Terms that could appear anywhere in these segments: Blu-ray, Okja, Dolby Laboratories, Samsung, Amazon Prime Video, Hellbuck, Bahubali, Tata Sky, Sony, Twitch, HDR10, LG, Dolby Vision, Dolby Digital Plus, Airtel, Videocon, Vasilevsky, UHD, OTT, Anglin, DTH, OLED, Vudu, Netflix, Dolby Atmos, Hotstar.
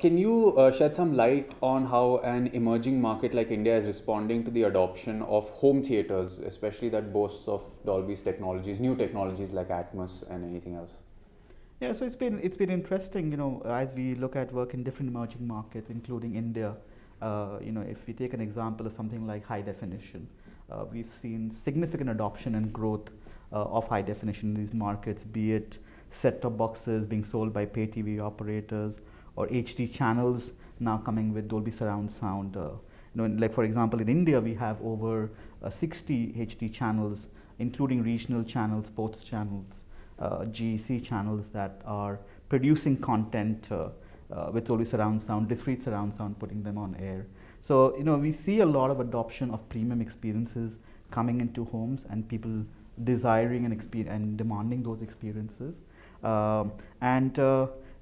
Can you shed some light on how an emerging market like India is responding to the adoption of home theaters, especially that boasts of Dolby's technologies, new technologies like Atmos and anything else? Yeah, so it's been interesting, you know, as we look at work in different emerging markets, including India. You know, if we take an example of something like high definition, we've seen significant adoption and growth of high definition in these markets, be it set-top boxes being sold by pay TV operators, or HD channels now coming with Dolby surround sound. You know, like for example, in India, we have over 60 HD channels, including regional channels, sports channels, GEC channels that are producing content with Dolby surround sound, discrete surround sound, putting them on air. So, you know, we see a lot of adoption of premium experiences coming into homes and people desiring and demanding those experiences.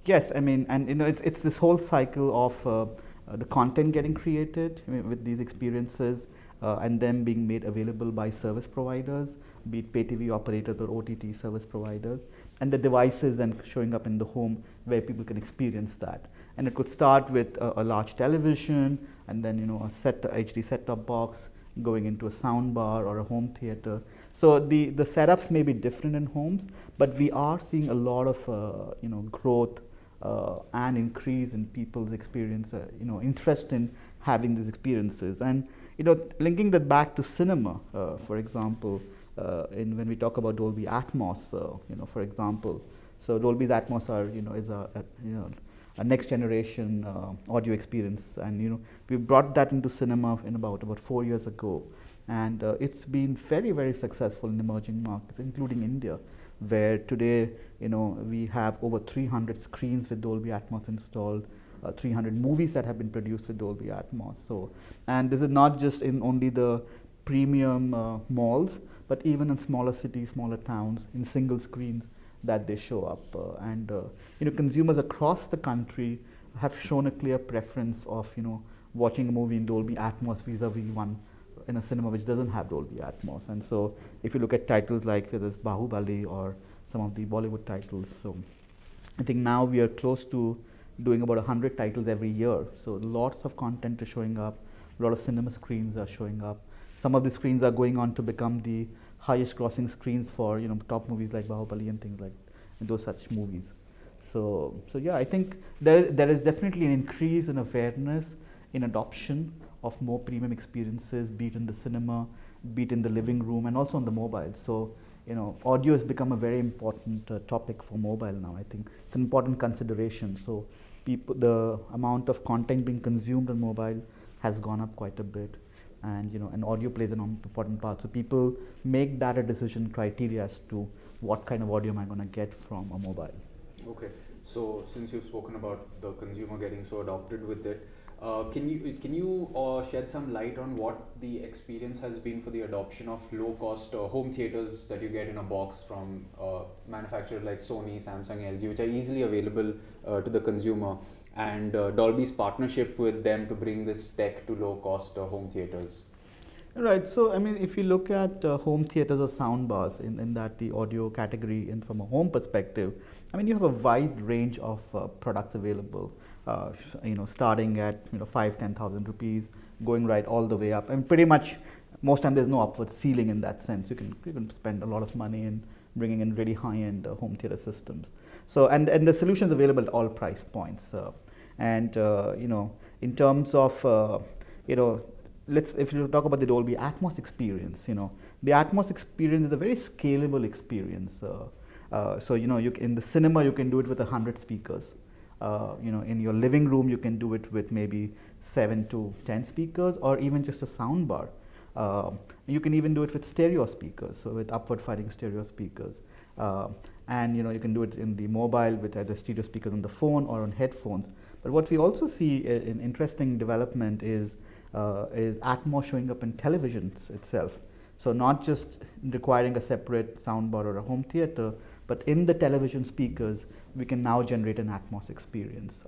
Yes, I mean, and you know, it's this whole cycle of the content getting created with these experiences and them being made available by service providers, be it pay TV operators or OTT service providers, and the devices then showing up in the home where people can experience that. And it could start with a large television, and then, you know, a HD set-top box going into a sound bar or a home theater. So the setups may be different in homes, but we are seeing a lot of you know, growth and increase in people's experience, you know, interest in having these experiences. And, you know, linking that back to cinema, for example, when we talk about Dolby Atmos, you know, for example, so Dolby Atmos are, you know, is a next generation audio experience, and, you know, we brought that into cinema in about 4 years ago, and it's been very, very successful in emerging markets, including India, where today, you know, we have over 300 screens with Dolby Atmos installed, 300 movies that have been produced with Dolby Atmos. So, and this is not just in only the premium malls, but even in smaller cities, smaller towns, in single screens that they show up. You know, consumers across the country have shown a clear preference of, you know, watching a movie in Dolby Atmos vis-a-vis one in a cinema which doesn't have Dolby Atmos. And so if you look at titles like this Bahubali or some of the Bollywood titles, so I think now we are close to doing about 100 titles every year. So lots of content is showing up, a lot of cinema screens are showing up. Some of the screens are going on to become the highest grossing screens for, you know, top movies like Bahubali and things like those such movies. So yeah, I think there is definitely an increase in awareness, in adoption of more premium experiences, be it in the cinema, be it in the living room, and also on the mobile. So, you know, audio has become a very important topic for mobile now. I think it's an important consideration. So the amount of content being consumed on mobile has gone up quite a bit, and, you know, and audio plays an important part. So people make that a decision criteria as to what kind of audio am I going to get from a mobile. Okay, so since you've spoken about the consumer getting so adopted with it, can you shed some light on what the experience has been for the adoption of low-cost home theaters that you get in a box from manufacturers like Sony, Samsung, LG, which are easily available to the consumer, and Dolby's partnership with them to bring this tech to low-cost home theaters? Right, so I mean, if you look at home theaters or sound bars in that the audio category, and from a home perspective, I mean, you have a wide range of products available. You know, starting at, you know, 5,000-10,000 rupees, going right all the way up. And pretty much most time there's no upward ceiling in that sense. You can spend a lot of money in bringing in really high-end home theater systems. So and the solutions available at all price points. You know, in terms of you know, if you talk about the Dolby Atmos experience, you know, the Atmos experience is a very scalable experience. So you know, in the cinema you can do it with 100 speakers. You know, in your living room, you can do it with maybe 7 to 10 speakers, or even just a sound bar. You can even do it with stereo speakers, so with upward-firing stereo speakers. And you know, you can do it in the mobile with either stereo speakers on the phone or on headphones. But what we also see in interesting development is Atmos showing up in televisions itself. So not just requiring a separate sound bar or a home theater, but in the television speakers, we can now generate an Atmos experience.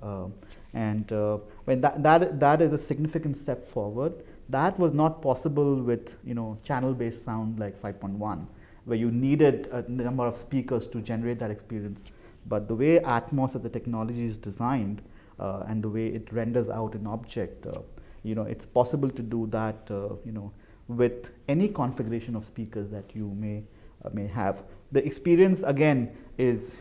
That is a significant step forward. That was not possible with, you know, channel-based sound like 5.1, where you needed a number of speakers to generate that experience. But the way Atmos as the technology is designed, and the way it renders out an object, it's possible to do that, with any configuration of speakers that you may have. The experience again is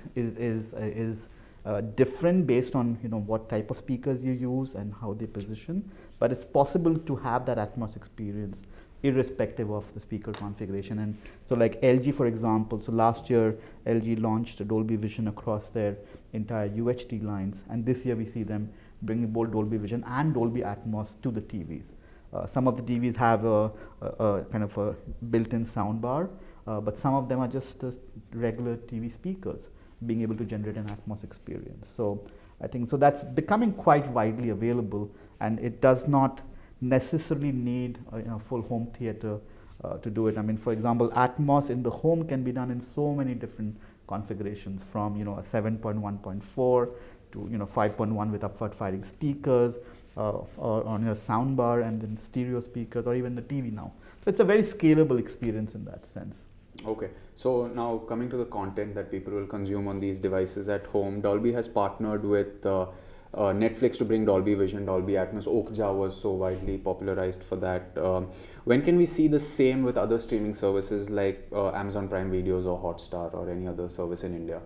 different based on what type of speakers you use and how they position, but it's possible to have that Atmos experience irrespective of the speaker configuration. And so like LG, for example, so last year LG launched Dolby Vision across their entire UHD lines, and this year we see them bringing both Dolby Vision and Dolby Atmos to the TVs. Some of the TVs have a kind of a built-in soundbar, but some of them are just regular TV speakers being able to generate an Atmos experience. So I think so that's becoming quite widely available, and it does not necessarily need a full home theater to do it. I mean, for example, Atmos in the home can be done in so many different configurations, from a 7.1.4 to 5.1 with upward firing speakers, or on your soundbar, and then stereo speakers, or even the TV now. So it's a very scalable experience in that sense. Okay, so now coming to the content that people will consume on these devices at home, Dolby has partnered with Netflix to bring Dolby Vision, Dolby Atmos. Okja was so widely popularized for that. When can we see the same with other streaming services like Amazon Prime Videos or Hotstar or any other service in India?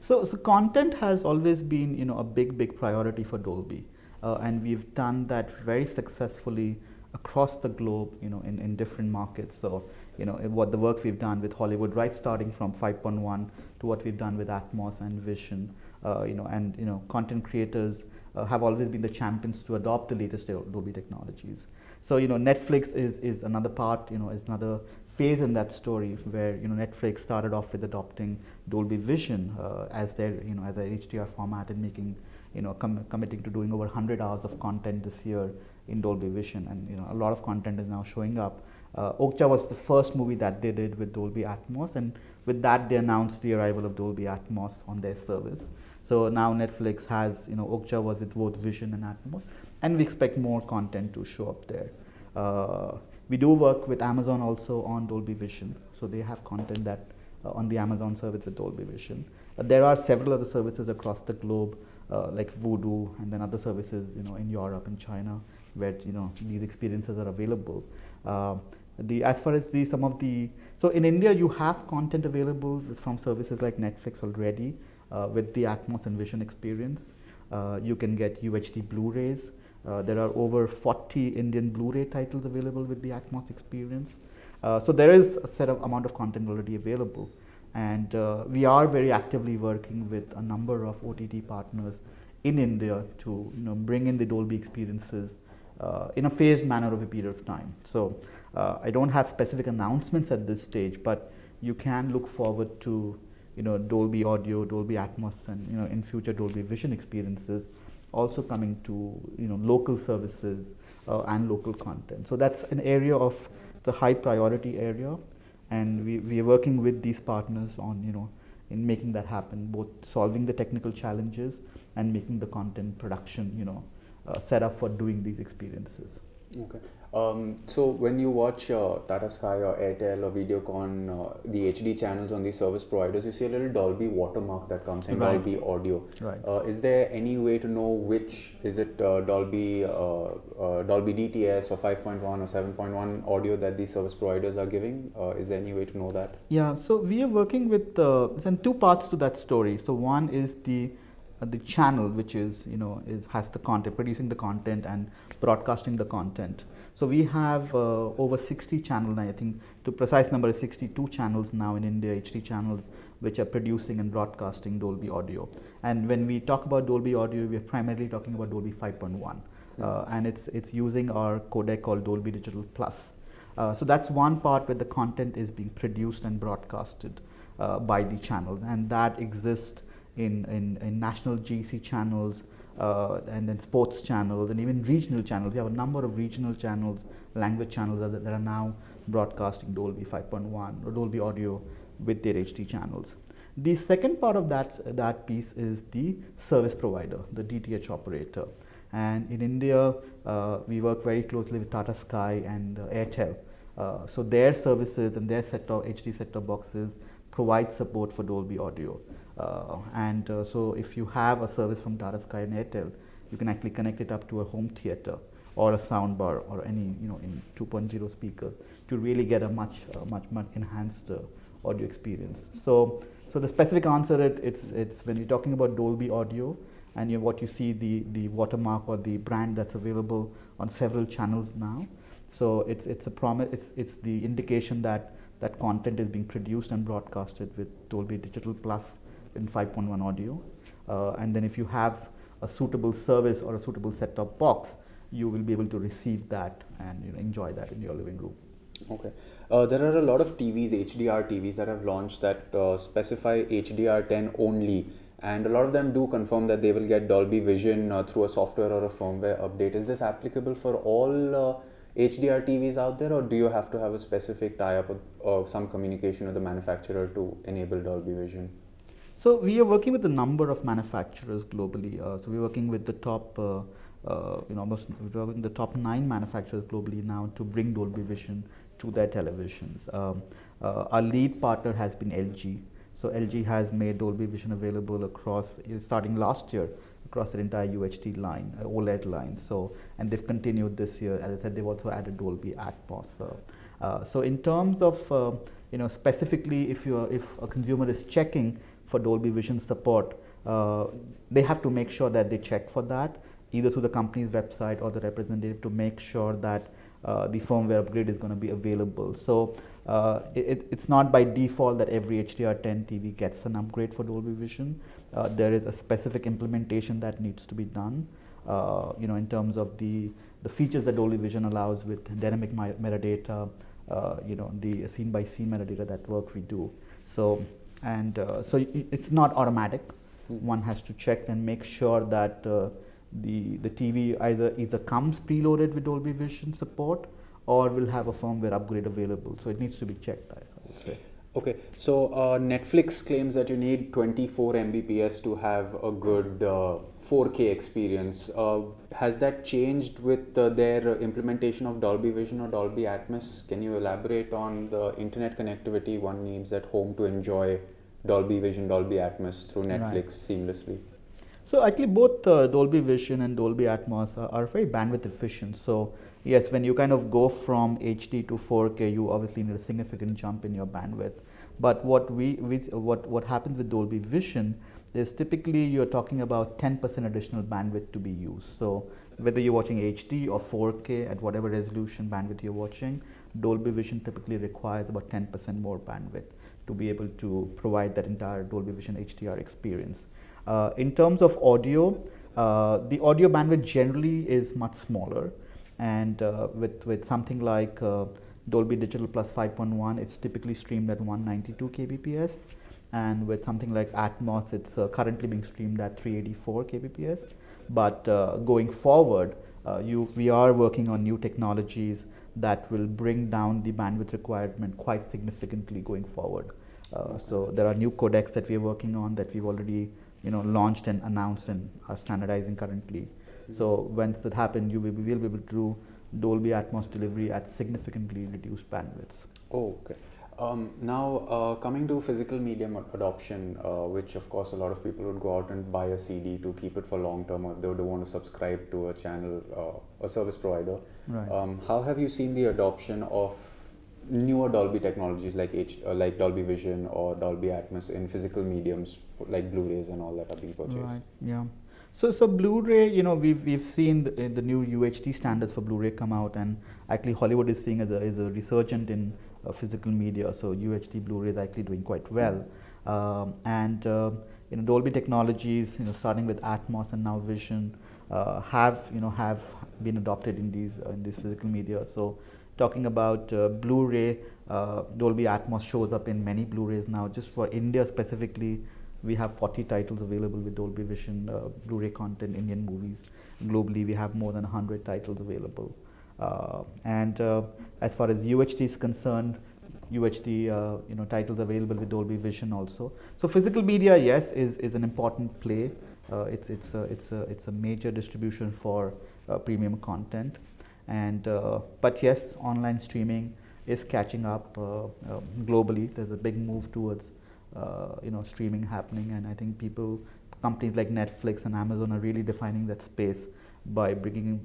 So content has always been a big priority for Dolby, and we've done that very successfully across the globe, in different markets. So what the work we've done with Hollywood, right, starting from 5.1, to what we've done with Atmos and Vision, content creators have always been the champions to adopt the latest Dolby technologies. So Netflix is another part, is another phase in that story where Netflix started off with adopting Dolby Vision as their as their HDR format, and making committing to doing over 100 hours of content this year in Dolby Vision, and a lot of content is now showing up. Okja was the first movie that they did with Dolby Atmos, and with that they announced the arrival of Dolby Atmos on their service. So now Netflix has, Okja was with both Vision and Atmos, and we expect more content to show up there. We do work with Amazon also on Dolby Vision, so they have content that on the Amazon service with Dolby Vision. There are several other services across the globe, like Vudu, and then other services, in Europe and China, where these experiences are available. So in India you have content available from services like Netflix already with the Atmos and Vision experience. You can get UHD Blu-rays. There are over 40 Indian Blu-ray titles available with the Atmos experience. So there is a set of amount of content already available, and we are very actively working with a number of OTT partners in India to bring in the Dolby experiences in a phased manner over a period of time. So I don't have specific announcements at this stage, but you can look forward to Dolby Audio, Dolby Atmos, and in future Dolby Vision experiences also coming to local services and local content. So that's an area of the high priority area, and we are working with these partners on in making that happen, both solving the technical challenges and making the content production set up for doing these experiences. Okay. So when you watch Tata Sky or Airtel or Videocon, the HD channels on these service providers, you see a little Dolby watermark that comes in, right. Dolby Audio. Right. Is there any way to know which is it Dolby DTS or 5.1 or 7.1 audio that these service providers are giving? Is there any way to know that? Yeah. So we are working with two parts to that story. So one is the channel, which is has the content, producing the content and broadcasting the content. So we have over 60 channels now. I think the precise number is 62 channels now in India, HD channels, which are producing and broadcasting Dolby Audio. And when we talk about Dolby Audio, we are primarily talking about Dolby 5.1, and it's using our codec called Dolby Digital Plus. So that's one part where the content is being produced and broadcasted by the channels, and that exists in national GC channels, and then sports channels, and even regional channels. We have a number of regional channels, language channels that are now broadcasting Dolby 5.1 or Dolby Audio with their HD channels. The second part of that piece is the service provider, the DTH operator. And in India, we work very closely with Tata Sky and Airtel. So their services and their set-top HD set-top boxes provides support for Dolby Audio. So if you have a service from Tata Sky and Airtel, you can actually connect it up to a home theater or a soundbar or any, in 2.0 speaker to really get a much enhanced audio experience. So the specific answer it's when you're talking about Dolby Audio and what you see the watermark or the brand that's available on several channels now. So it's a promise. It's the indication that content is being produced and broadcasted with Dolby Digital Plus in 5.1 audio. And then if you have a suitable service or a suitable set-top box, you will be able to receive that and enjoy that in your living room. Okay. There are a lot of TVs, HDR TVs that have launched that specify HDR10 only, and a lot of them do confirm that they will get Dolby Vision through a software or a firmware update. Is this applicable for all HDR TVs out there, or do you have to have a specific tie-up or some communication with the manufacturer to enable Dolby Vision? So we are working with a number of manufacturers globally. So we're working with the top, top 9 manufacturers globally now to bring Dolby Vision to their televisions. Our lead partner has been LG. So LG has made Dolby Vision available across, starting last year, across their entire UHD line, OLED line. So, and they've continued this year. As I said, they've also added Dolby Atmos. So in terms of, specifically if a consumer is checking for Dolby Vision support, they have to make sure that they check for that, either through the company's website or the representative, to make sure that the firmware upgrade is going to be available. So it's not by default that every HDR10 TV gets an upgrade for Dolby Vision. There is a specific implementation that needs to be done, in terms of the features that Dolby Vision allows with dynamic metadata, the scene-by-scene metadata that work we do. So. So it's not automatic. One has to check and make sure that the TV either comes preloaded with Dolby Vision support or will have a firmware upgrade available. So it needs to be checked, I would say. Okay, so Netflix claims that you need 24 Mbps to have a good 4K experience. Has that changed with their implementation of Dolby Vision or Dolby Atmos? Can you elaborate on the internet connectivity one needs at home to enjoy Dolby Vision, Dolby Atmos through Netflix seamlessly? So actually both Dolby Vision and Dolby Atmos are very bandwidth efficient. So yes, when you kind of go from HD to 4K, you obviously need a significant jump in your bandwidth. But what happens with Dolby Vision is typically you're talking about 10% additional bandwidth to be used. So whether you're watching HD or 4K at whatever resolution bandwidth you're watching, Dolby Vision typically requires about 10% more bandwidth to be able to provide that entire Dolby Vision HDR experience. In terms of audio, the audio bandwidth generally is much smaller. And with something like Dolby Digital Plus 5.1, it's typically streamed at 192 kbps. And with something like Atmos, it's currently being streamed at 384 kbps. But going forward, we are working on new technologies that will bring down the bandwidth requirement quite significantly going forward. So there are new codecs that we're working on that we've already launched and announced and are standardizing currently. So once that happens, you will be able to do Dolby Atmos delivery at significantly reduced bandwidths. Oh, okay. Now, coming to physical medium adoption, which of course a lot of people would go out and buy a CD to keep it for long term, or they would want to subscribe to a channel, a service provider. Right. How have you seen the adoption of newer Dolby technologies like Dolby Vision or Dolby Atmos in physical mediums like Blu-rays and all that are being purchased? Right. Yeah. So Blu-ray, we've seen the new UHD standards for Blu-ray come out, and actually Hollywood is seeing a resurgent in physical media. So UHD Blu-ray is actually doing quite well, Dolby technologies, starting with Atmos and now Vision, have been adopted in these physical media. So talking about Blu-ray, Dolby Atmos shows up in many Blu-rays now. Just for India specifically, we have 40 titles available with Dolby Vision Blu-ray content, Indian movies. Globally, we have more than 100 titles available. As far as UHD is concerned, UHD titles available with Dolby Vision also. So physical media, yes, is an important play. It's a major distribution for premium content, but yes, online streaming is catching up globally. There's a big move towards streaming happening. And I think companies like Netflix and Amazon are really defining that space by bringing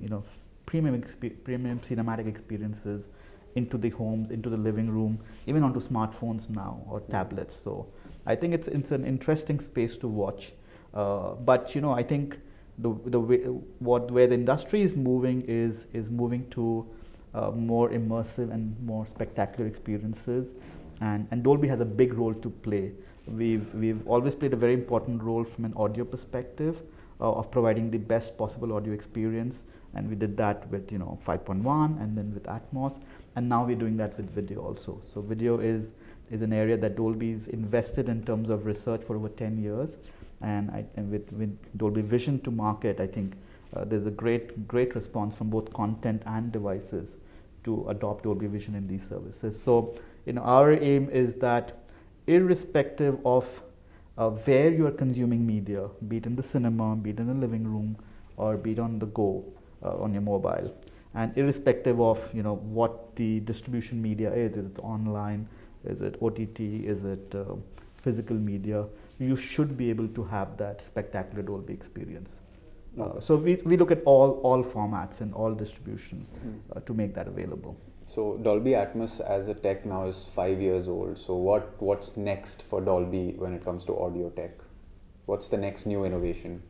premium cinematic experiences into the homes, into the living room, even onto smartphones now or tablets. So I think it's an interesting space to watch. But I think the way where the industry is moving is moving to more immersive and more spectacular experiences, and Dolby has a big role to play. We've always played a very important role from an audio perspective of providing the best possible audio experience, and we did that with 5.1 and then with Atmos, and now we're doing that with video also. So video is an area that Dolby's invested in terms of research for over 10 years. And with Dolby Vision to market, I think there's a great response from both content and devices to adopt Dolby Vision in these services. So our aim is that irrespective of where you are consuming media, be it in the cinema, be it in the living room, or be it on the go on your mobile, and irrespective of what the distribution media is it online, is it OTT, is it physical media, you should be able to have that spectacular Dolby experience. Okay. So we look at all formats and all distribution to make that available. So Dolby Atmos as a tech now is 5 years old. So what's next for Dolby when it comes to audio tech? What's the next new innovation?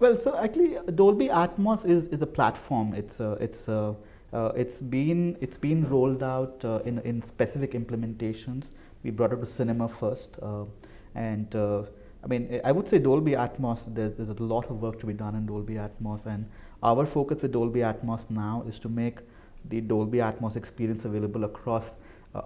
Well, so actually Dolby Atmos is a platform. It's been rolled out in specific implementations. We brought it to cinema first. I mean, I would say Dolby Atmos, there's a lot of work to be done in Dolby Atmos, and our focus with Dolby Atmos now is to make the Dolby Atmos experience available across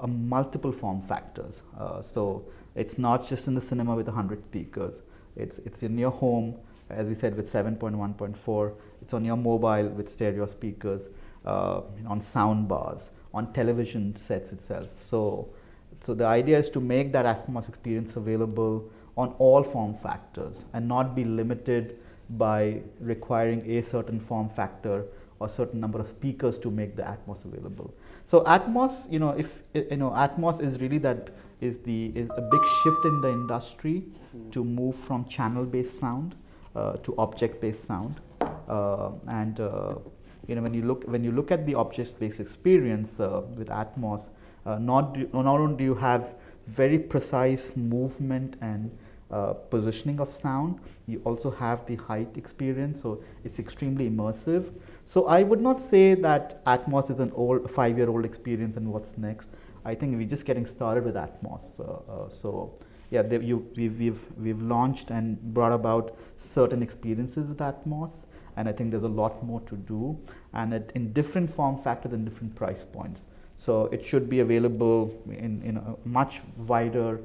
multiple form factors. So it's not just in the cinema with 100 speakers, it's in your home, as we said, with 7.1.4, it's on your mobile with stereo speakers, on sound bars, on television sets itself. So the idea is to make that Atmos experience available on all form factors and not be limited by requiring a certain form factor or certain number of speakers to make the Atmos available. So Atmos, Atmos is really is a big shift in the industry to move from channel-based sound to object-based sound, when you look at the object-based experience with Atmos. Not only do you have very precise movement and positioning of sound, you also have the height experience, so it's extremely immersive. So I would not say that Atmos is an old 5-year-old experience and what's next. I think we're just getting started with Atmos. So yeah, we've launched and brought about certain experiences with Atmos, and I think there's a lot more to do, and in different form factors and different price points. So it should be available in a much wider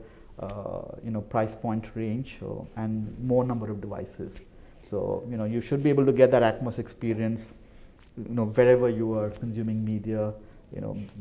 price point range and more number of devices. So you should be able to get that Atmos experience wherever you are consuming media,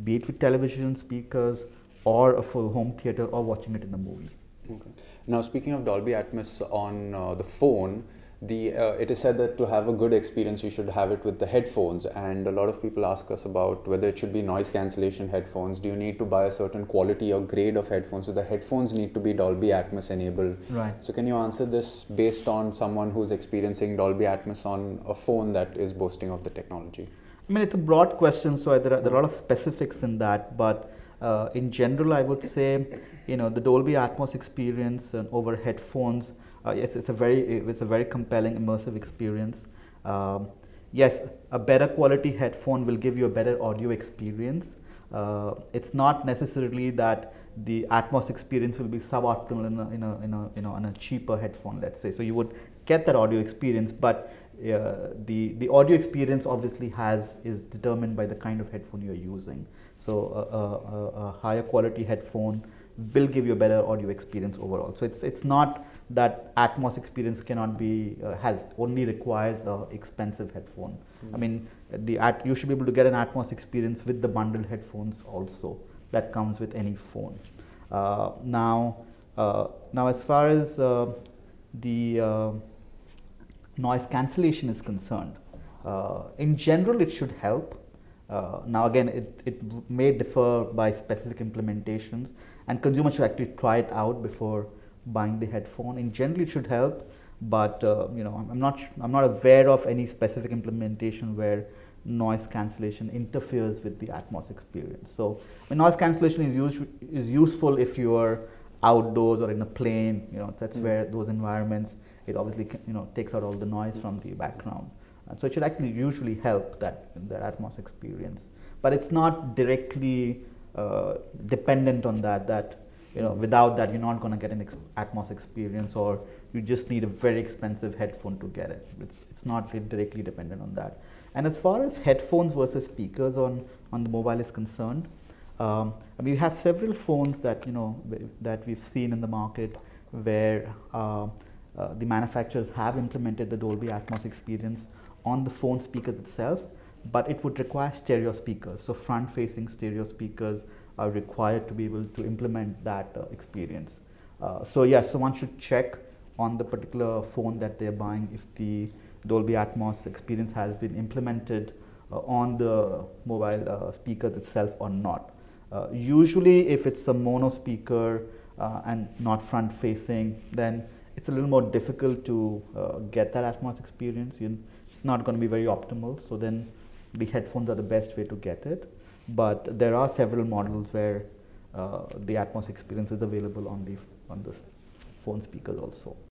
be it with television, speakers, or a full home theater, or watching it in a movie. Okay. Now speaking of Dolby Atmos on the phone, it is said that to have a good experience you should have it with the headphones, and a lot of people ask us about whether it should be noise cancellation headphones. Do you need to buy a certain quality or grade of headphones? So the headphones need to be Dolby Atmos enabled. Right. So can you answer this based on someone who's experiencing Dolby Atmos on a phone that is boasting of the technology? I mean, it's a broad question, so there are a lot of specifics in that, but in general I would say the Dolby Atmos experience over headphones, yes, it's a very compelling, immersive experience. Yes, a better quality headphone will give you a better audio experience. It's not necessarily that the Atmos experience will be suboptimal in a cheaper headphone, let's say. So you would get that audio experience, but the audio experience obviously is determined by the kind of headphone you're using. So a higher quality headphone will give you a better audio experience overall. So it's not that Atmos experience cannot be only requires an expensive headphone. I mean, you should be able to get an Atmos experience with the bundled headphones also that comes with any phone. Now as far as the noise cancellation is concerned, in general it should help. Now again, it may differ by specific implementations, and consumers should actually try it out before buying the headphone. In general, it should help, but you know, I'm not aware of any specific implementation where noise cancellation interferes with the Atmos experience. So, I mean, noise cancellation is useful if you are outdoors or in a plane. You know, that's where those environments, it obviously takes out all the noise from the background. So it should actually usually help that Atmos experience, but it's not directly dependent on that. Without that, you're not going to get an Atmos experience, or you just need a very expensive headphone to get it. It's not directly dependent on that. And as far as headphones versus speakers on the mobile is concerned, I mean, we have several phones that that we've seen in the market where the manufacturers have implemented the Dolby Atmos experience on the phone speakers itself, but it would require stereo speakers. So front-facing stereo speakers are required to be able to implement that experience. So yes, so one should check on the particular phone that they're buying if the Dolby Atmos experience has been implemented on the mobile speakers itself or not. Usually if it's a mono speaker and not front-facing, then it's a little more difficult to get that Atmos experience. It's not going to be very optimal, so then the headphones are the best way to get it. But there are several models where the Atmos experience is available on the phone speakers also.